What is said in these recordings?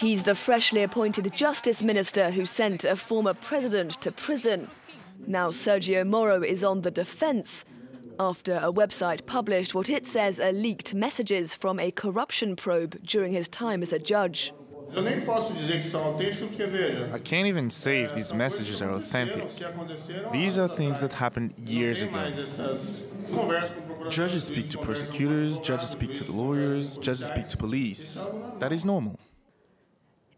He's the freshly appointed justice minister who sent a former president to prison. Now Sergio Moro is on the defense after a website published what it says are leaked messages from a corruption probe during his time as a judge. I can't even say if these messages are authentic. These are things that happened years ago. Judges speak to prosecutors, judges speak to the lawyers, judges speak to police. That is normal.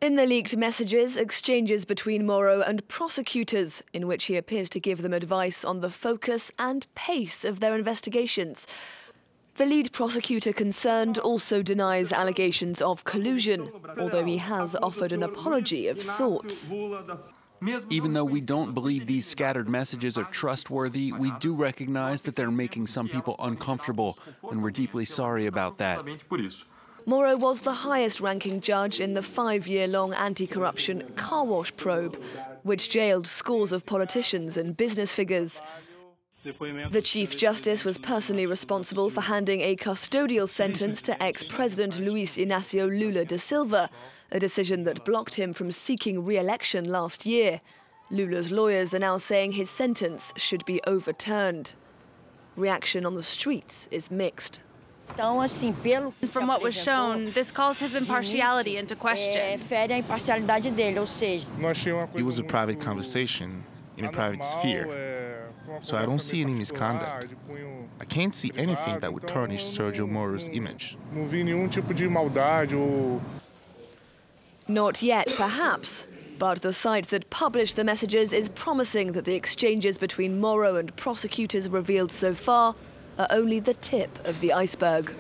In the leaked messages, exchanges between Moro and prosecutors, in which he appears to give them advice on the focus and pace of their investigations. The lead prosecutor concerned also denies allegations of collusion, although he has offered an apology of sorts. Even though we don't believe these scattered messages are trustworthy, we do recognize that they're making some people uncomfortable, and we're deeply sorry about that. Moro was the highest-ranking judge in the 5-year-long anti-corruption car wash probe, which jailed scores of politicians and business figures. The Chief Justice was personally responsible for handing a custodial sentence to ex-President Luiz Inacio Lula da Silva, a decision that blocked him from seeking re-election last year. Lula's lawyers are now saying his sentence should be overturned. Reaction on the streets is mixed. From what was shown, this calls his impartiality into question. It was a private conversation in a private sphere. So I don't see any misconduct. I can't see anything that would tarnish Sergio Moro's image. Not yet, perhaps. But the site that published the messages is promising that the exchanges between Moro and prosecutors revealed so far are only the tip of the iceberg.